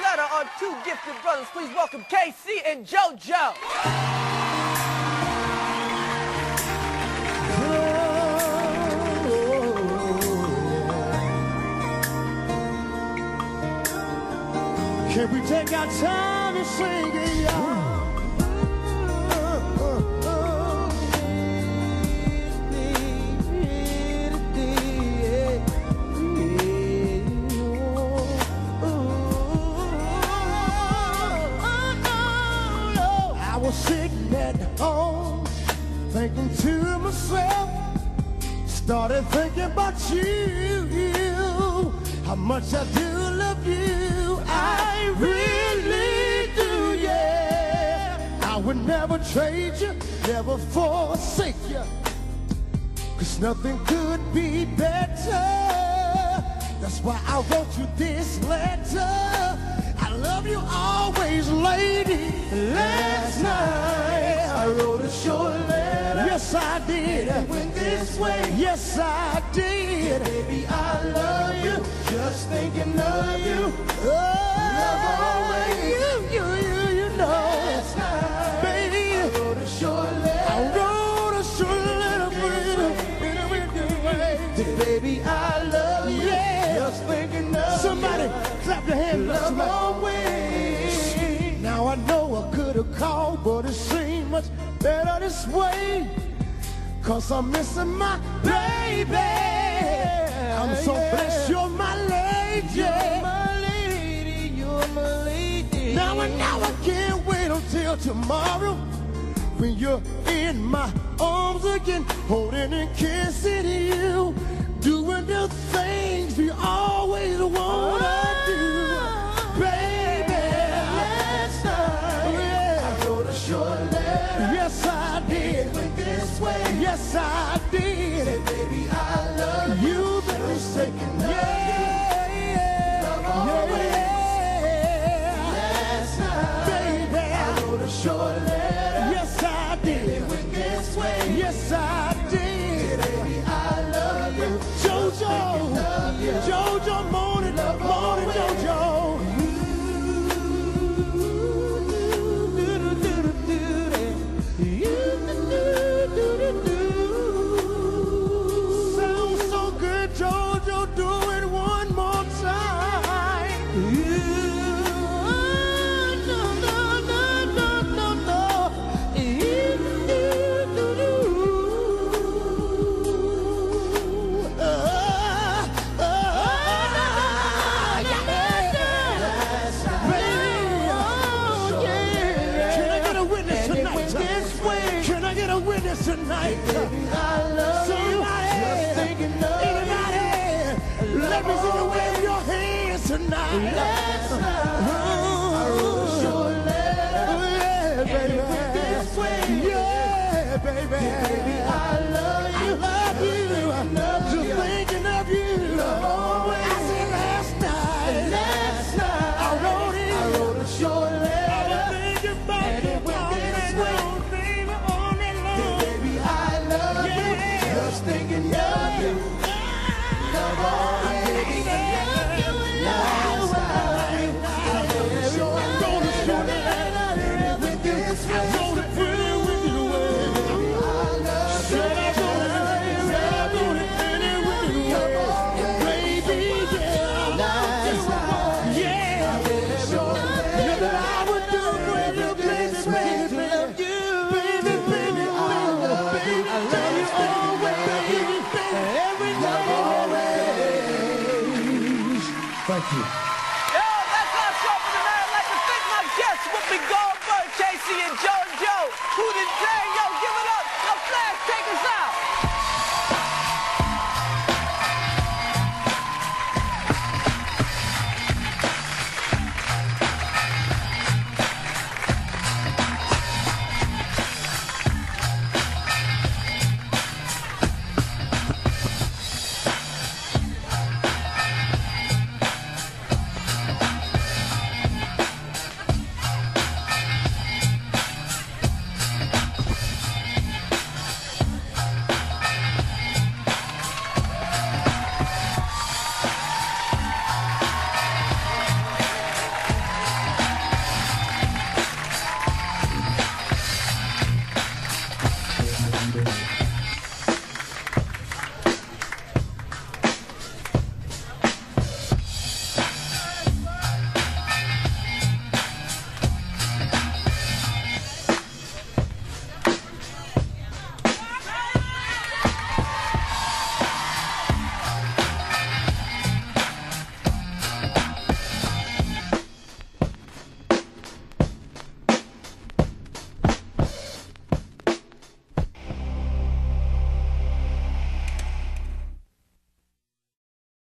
Letter are two gifted brothers. Please welcome K-Ci and JoJo. Can we take our time and sing it out? Sick at home, thinking to myself, started thinking about you, how much I do love you, I really do, yeah. I would never trade you, never forsake you, cause nothing could be better. That's why I wrote you this letter. I love you always, lady. Last night I wrote a short letter. Yes, I did. And it went this way. Yes, I did. Yeah, baby, I love you. Just thinking of you. Oh, love always. You know. Last night, baby, I wrote a short letter. I wrote a short letter. Baby, I love you. Yeah. Just thinking of somebody. You. Clap your hands, love always. Now I know I could have called, but it seemed much better this way, cause I'm missing my baby. I'm so blessed, you're my lady. You're my lady, you're my lady. Now I can't wait until tomorrow, when you're in my arms again, holding and kissing you, doing the things we always want. Yes, I did. Say, baby, I love you. Just thinking of you. Love always. Last night, baby, I wrote a short letter. Yes, I did. It went this way. Yes, I did. Say, baby, I love you. JoJo, you. JoJo, morning, love morning, always. JoJo. Tonight, baby, I love somebody, you. Just thinking of anybody, you. Let me see the wave of your hands tonight. Last night, I wrote a short letter. Yeah, baby, it went this way. Yeah, baby, baby, I love you. I love you. I'm just thinking of you. Love always. I said last night. Last night, I wrote a short letter. I was thinking about and it went this way. Thinking of you, love always. Last night, I wrote a short letter. It went this way. I wrote it pretty with you. I love you. I wrote it pretty with you. Baby, yeah. Last night, yeah. I wrote a short letter. I would do it with you. This way, love you. Baby, baby, I love you. I love you. Thank you.